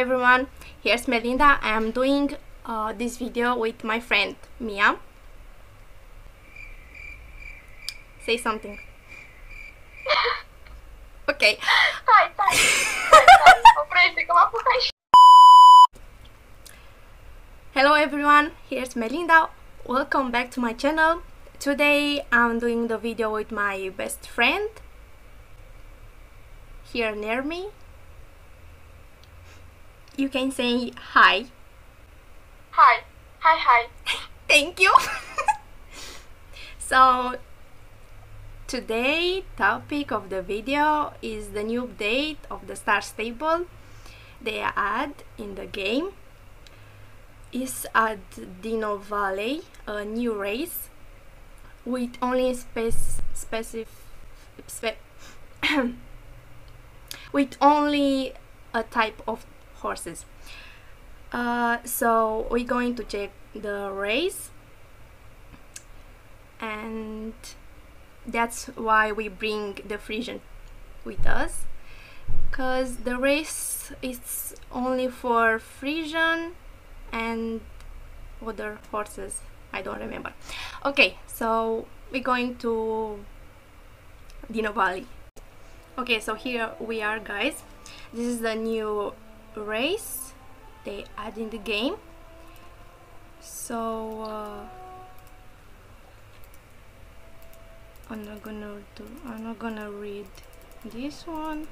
everyone, here's Melinda. I am doing this video with my friend Mia. Say something. Okay. Hello everyone, here's Melinda. Welcome back to my channel. Today I'm doing the video with my best friend. Here near me. You can say hi. Hi. Hi, hi. Thank you. So, today topic of the video is the new update of the Star Stable they add in the game. Is at Dino Valley, a new race with only with only a type of horses. So we're going to check the race, and that's why we bring the Frisian with us, because the race is only for Frisian and other horses, I don't remember. Okay, so we're going to Dino Valley. Okay, so here we are, guys. This is the new race they add in the game. So I'm not gonna read this one.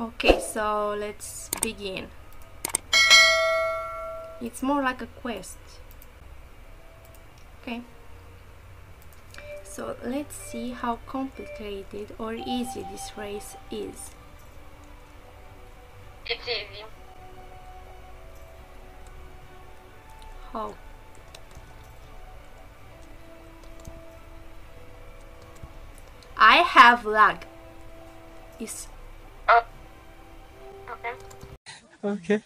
Okay, so let's begin. It's more like a quest. Okay. So let's see how complicated or easy this race is. It's easy. How? I have lag. It's okay. Okay.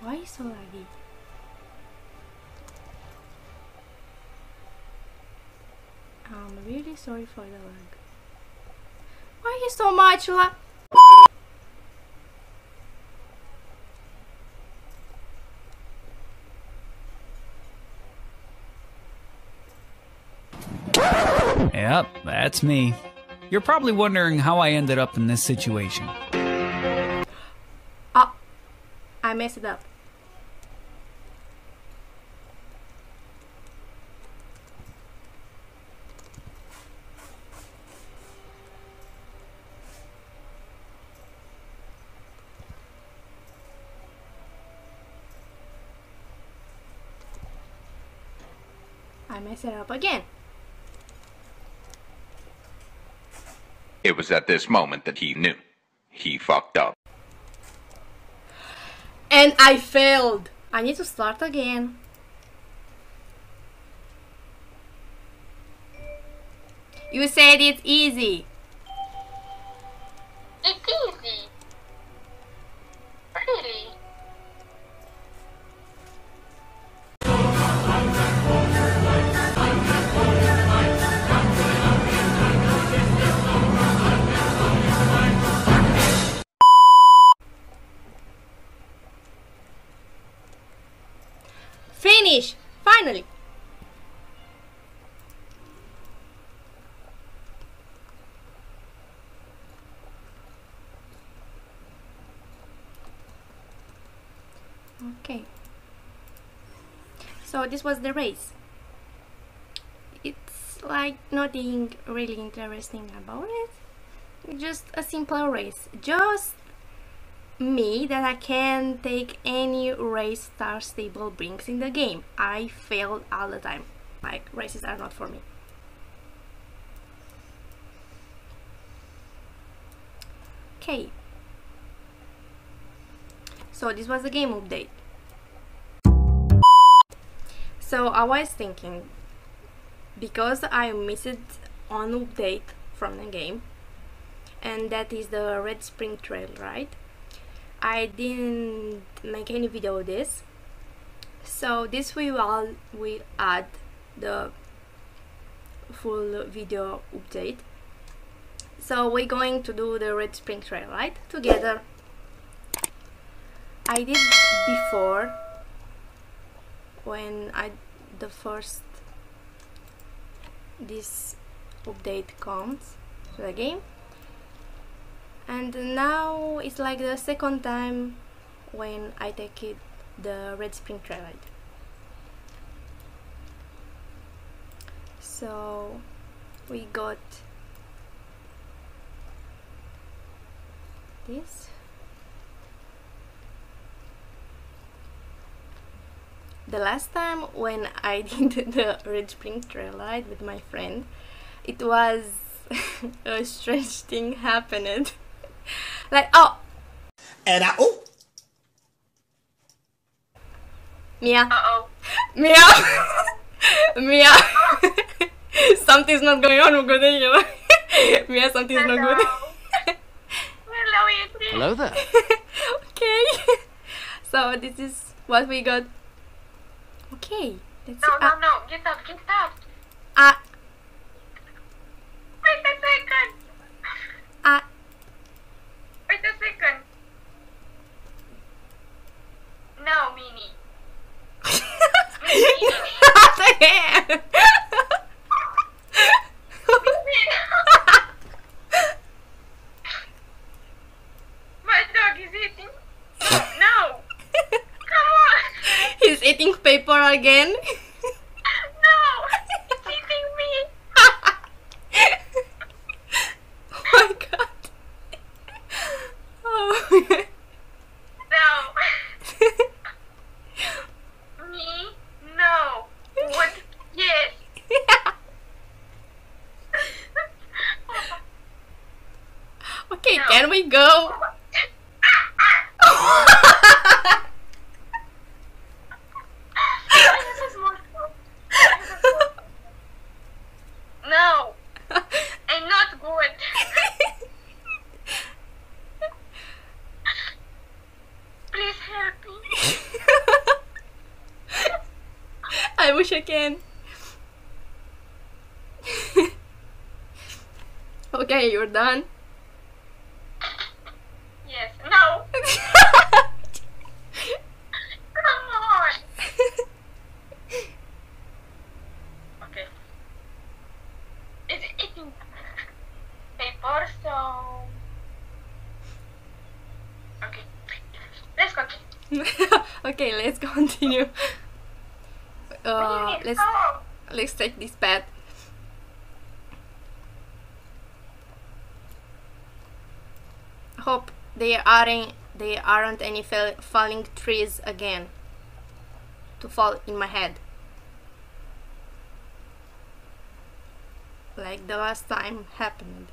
Why is so laggy? I'm really sorry for the lag. Why is so much lag? Yep, that's me. You're probably wondering how I ended up in this situation. Oh, I messed it up. I messed it up again. It was at this moment that he knew. He fucked up. And I failed. I need to start again. You said it's easy. It's easy. Really? Finally! Okay. So this was the race. It's like nothing really interesting about it. Just a simple race. Just me that I can take any race Star Stable brings in the game. I fail all the time. Like, races are not for me. Okay. So this was the game update. So I was thinking, because I missed an update from the game, and that is the Red Spring Trail, right? I didn't make any video of this, so this we will add the full video update. So we're going to do the Red Spring Trail, right? Together. I did before when this update comes to the game, and now it's like the second time when I take it the Red Spring Trail ride. So we got this, the last time when I did the Red Spring Trail ride with my friend, it was a strange thing happened. Like, oh, and I, oh, Mia, Mia, Mia, something's not going on good, you know? Mia, something's hello. Not good. Hello, Idris. Hello there. Okay. So this is what we got. Okay. Let's no, no, no. Get up, get up. Wait a second. Wait a second. No, Mini. Mini. What the hell? Eating paper again? No! It's eating me! Oh my god! Oh my god. No! Me? No! What? Yes! Okay, no. Can we go? Again. Okay, you're done. Yes. No. Come on. Okay. It's eating paper, so okay. Let's continue. Okay, let's continue. Let's take this path. Hope there aren't any falling trees again to fall in my head like the last time happened.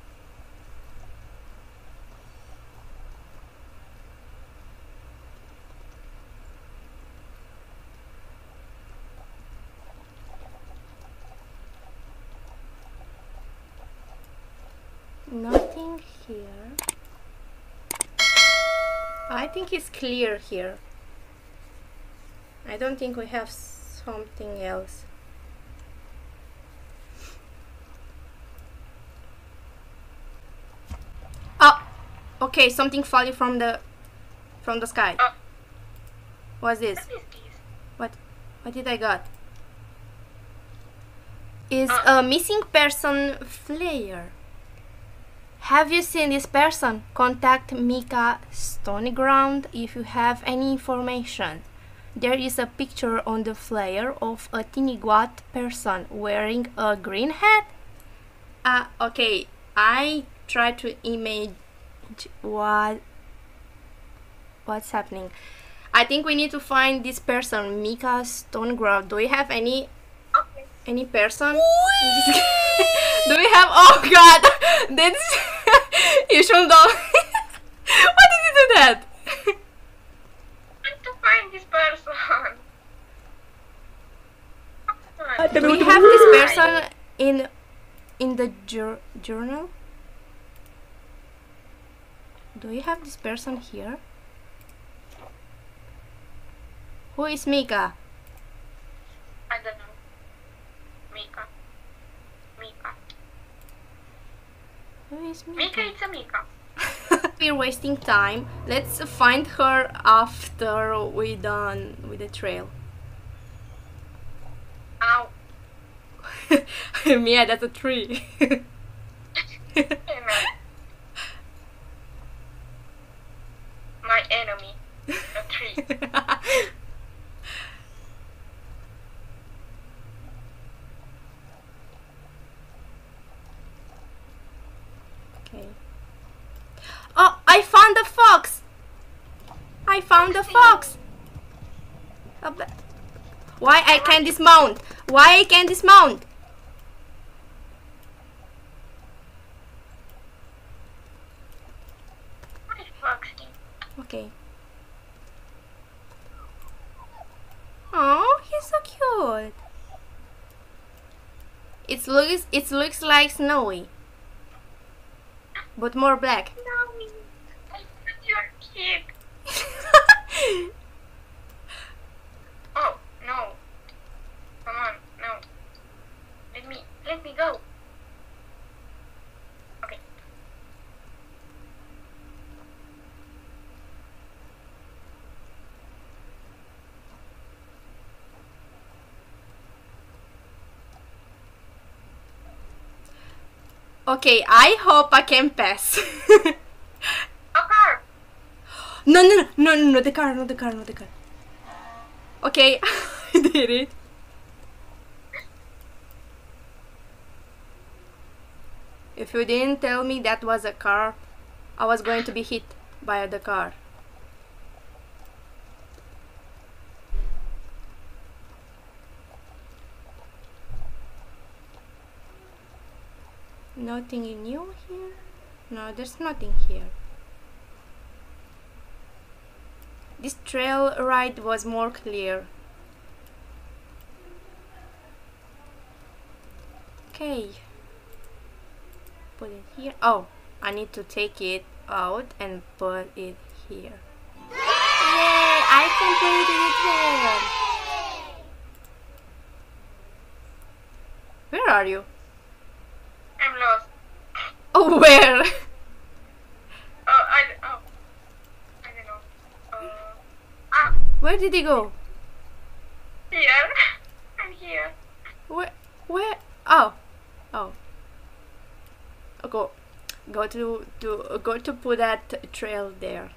Nothing here. I think it's clear here. I don't think we have something else. Oh, okay, something falling from the sky. What's this? What did I got? Is a missing person flyer. Have you seen this person? Contact Mika Stoneground if you have any information. There is a picture on the flyer of a Tiniguat person wearing a green hat. Okay, I try to image what's happening. I think we need to find this person, Mika Stoneground. Do we have any person? Do we have? Oh god, that's you shouldn't know. Why did you do that? I need to find this person. Do we have this person in the journal? Do we have this person here? Who is Mika? I don't know. Mika. Where is Mika? Mika, it's a Mika. We're wasting time. Let's find her after we're done with the trail. Ow. Mia, that's a tree. My enemy, a tree. Okay. Oh, I found a fox. I found a fox. Why I can't dismount? Why I can't dismount? Okay. Oh, he's so cute. It looks like Snowy, but more black. Snowy, you're cute. Oh no! Come on, no! Let me go. Okay, I hope I can pass. A car! No, not the car. Okay, I did it. If you didn't tell me that was a car, I was going to be hit by the car. Nothing new here? No, there's nothing here. This trail ride was more clear. Okay. Put it here. Oh, I need to take it out and put it here. Yay! I completed it here! Where are you? I'm lost. Oh, where? I don't know. Where did he go? Here. I'm here. Where? Oh. Go to put that trail there.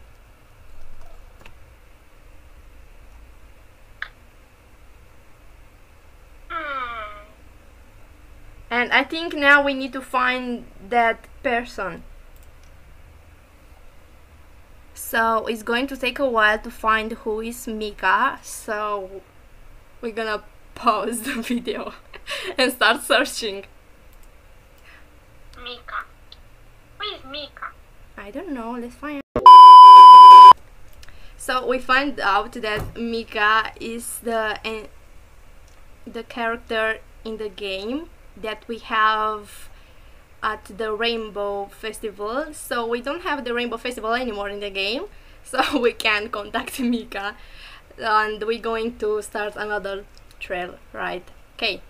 And I think now we need to find that person. So it's going to take a while to find who is Mika. So we're gonna pause the video and start searching. Mika. Who is Mika? I don't know. Let's find out. So we find out that Mika is the character in the game that we have at the Rainbow Festival. So we don't have the Rainbow Festival anymore in the game, so we can contact Mika, and we're going to start another trail ride. Okay.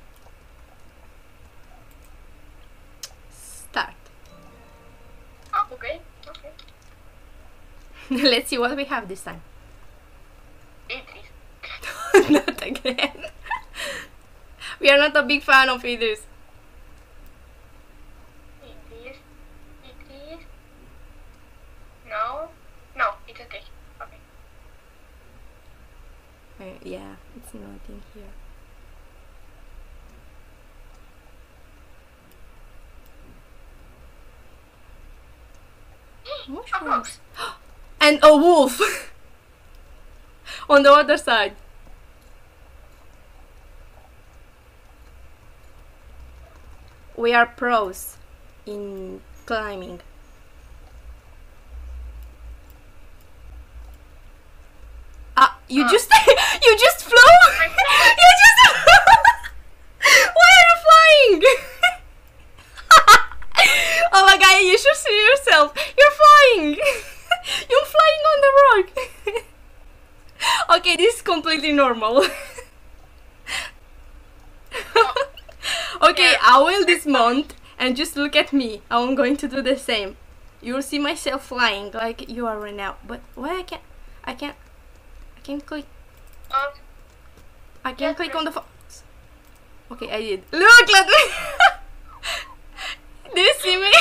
Start. Oh, okay. Let's see what we have this time. Idris. Not again. We are not a big fan of Idris. No, it's okay. Yeah, it's nothing here. Mushrooms. And a wolf on the other side. We are pros in climbing. You just flew. Why are you flying? Oh my God! You should see yourself. You're flying. You're flying on the rock. Okay, this is completely normal. Okay, I will dismount and just look at me. I'm going to do the same. You'll see myself flying like you are right now. But why I can't click. I can't click on the fox. Okay, I did. Look, let me. Do you see me?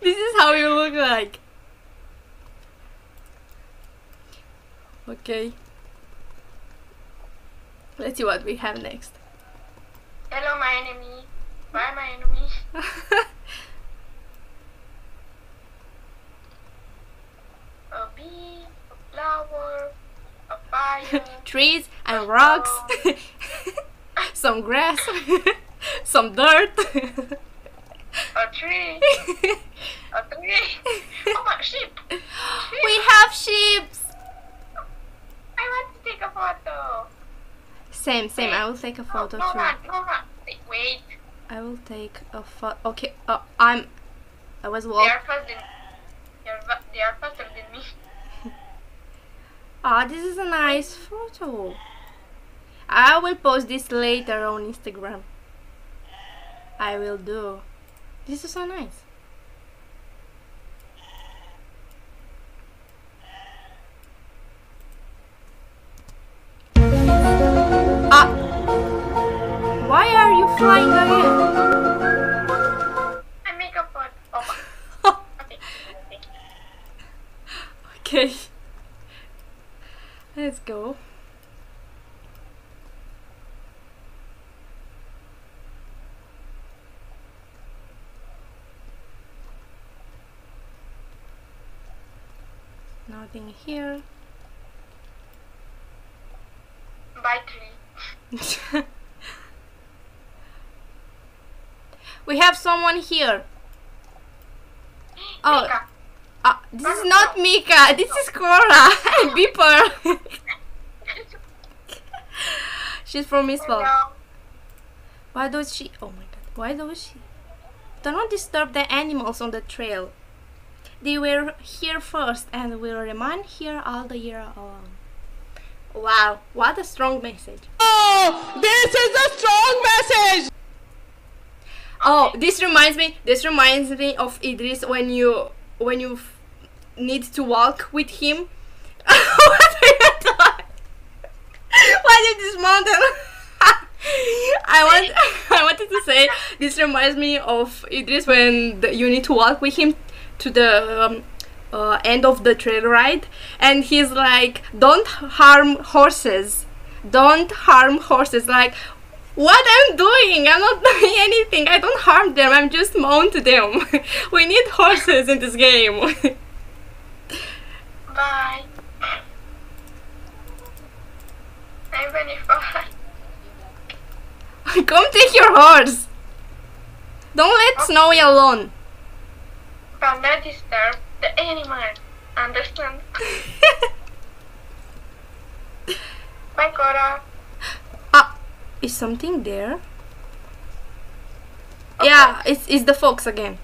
This is how you look like. Okay. Let's see what we have next. Hello, my enemy. Bye, my enemy. A bee, a flower, a fire. Trees and rocks. Some grass. Some dirt. A tree. A tree. Oh, my sheep. We have sheep. I want to take a photo. Same. Wait. I will take a photo too. Wait. I will take a photo. Okay. I was walking. They are faster than me. Ah, this is a nice photo. I will post this later on Instagram. I will do. This is so nice. Ah! Why are you flying again? I make a pot. Oh. Okay. Let's go. Nothing here. By tree. We have someone here. Oh, Mika. This is not Mika. This is Cora Beeper. She's from Mispel. Why does she? Oh my God! Why does she? Do not disturb the animals on the trail. They were here first and will remain here all the year long. Wow, what a strong message. Oh, this is a strong message! Oh, this reminds me of Idris when you need to walk with him. What are you doing? Why did this mountain? I wanted to say this reminds me of Idris when you need to walk with him to the end of the trail ride, and he's like, don't harm horses, don't harm horses. Like, what I'm doing? I'm not doing anything. I don't harm them, I'm just mount them. We need horses in this game. Bye. I'm ready for her. Come take your horse. Don't let Snowy alone. From that disturb the animal. Understand? Bye, Cora. Ah, is something there? Okay. Yeah, it's the fox again.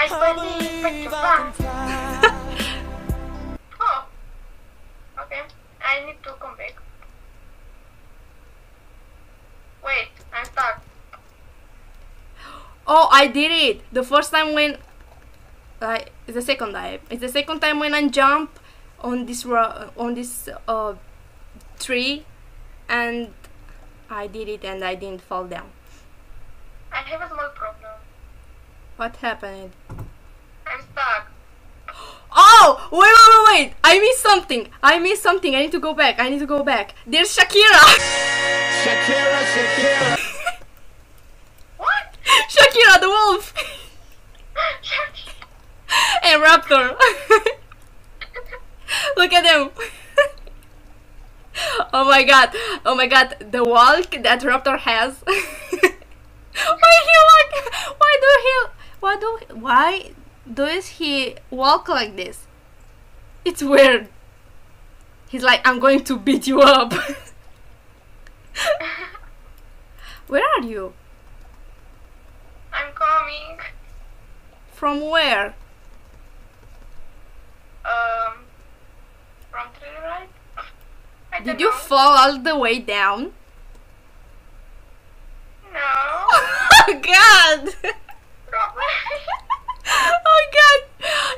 I Oh, okay. I need to come back. Wait, I'm stuck. Oh, I did it! The first time when... it's the second time. It's the second time when I jump on this tree, and I did it and I didn't fall down. I have a small problem. What happened? I'm stuck. Oh! Wait! I missed something. I need to go back. There's Shakira! Shakira! Shakira the wolf. And raptor. Look at them. Oh my god, the walk that raptor has. Why does he walk like this? It's weird. He's like, I'm going to beat you up. Where are you? I'm coming. From where? From trail ride? I Did you fall all the way down? No. Oh God. Oh God.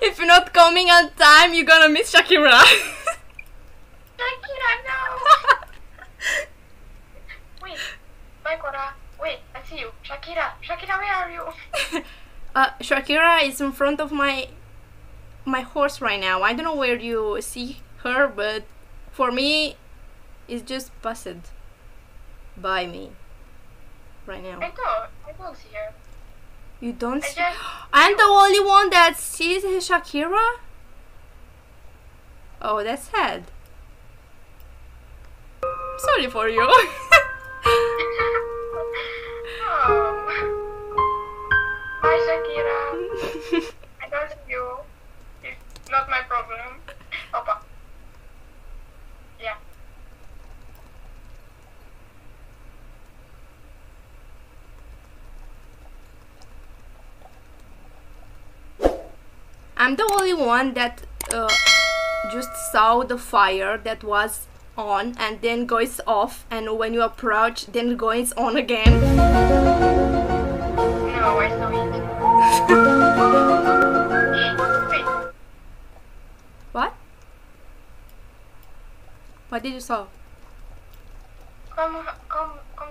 If you're not coming on time, you're gonna miss Shakira. Shakira, no. Wait. Bye, Cora. Wait, I see you. Shakira. Shakira, where are you? Shakira is in front of my horse right now. I don't know where you see her, but for me, it's just passed by me right now. I don't see her. You don't see her? I'm the only one that sees Shakira? Oh, that's sad. Sorry for you. Oh. Bye, Shakira. I don't see you. It's not my problem. Opa. Yeah. I'm the only one that just saw the fire that was on and then goes off, and when you approach, then goes on again. No, I saw it. What? What did you saw? Come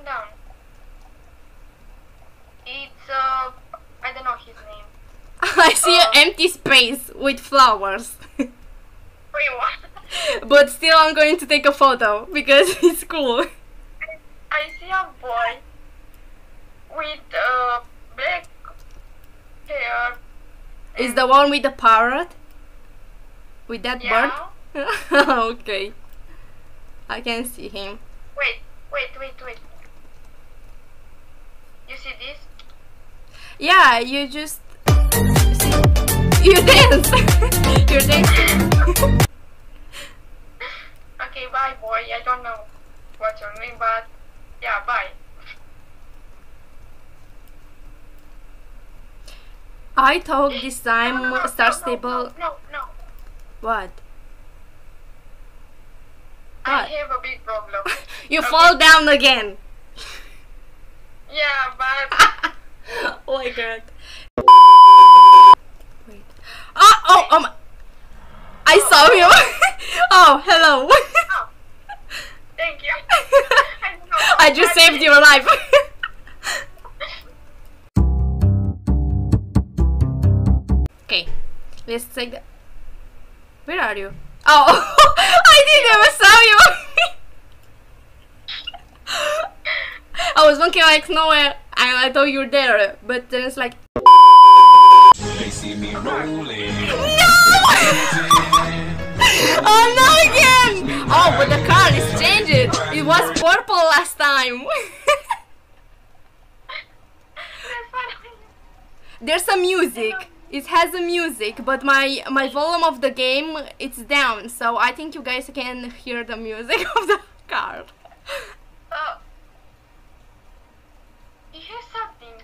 down. It's I don't know his name. I see an empty space with flowers. Wait, what? But still, I'm going to take a photo because it's cool. I see a boy with black hair. Is the one with the parrot? With that bird? Okay. I can see him. Wait. You see this? Yeah, you just... You dance! You're dancing. Okay, bye boy. I don't know what your name, but yeah, bye. I thought this time Star Stable. No. What? I have a big problem. You fall down again. Yeah, but. Oh my God. I saw you. Oh, hello. Oh, thank you. I just saved your life. Okay, let's take the... Where are you? Oh, I didn't ever saw you. I was looking like nowhere, and I thought you were there, but then it's like... They see me rolling. No! Oh no again! Oh, but the car is changing. It was purple last time. There's some music. It has a music, but my volume of the game it's down, so I think you guys can hear the music of the car. Oh, you hear something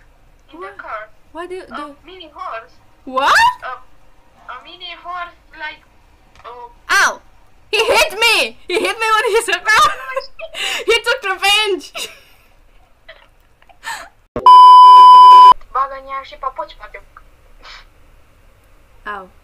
in the car? What do? Mini horse. What? A mini horse, like. Oh. Ow! He hit me! He hit me when he said that. He took revenge. Ow.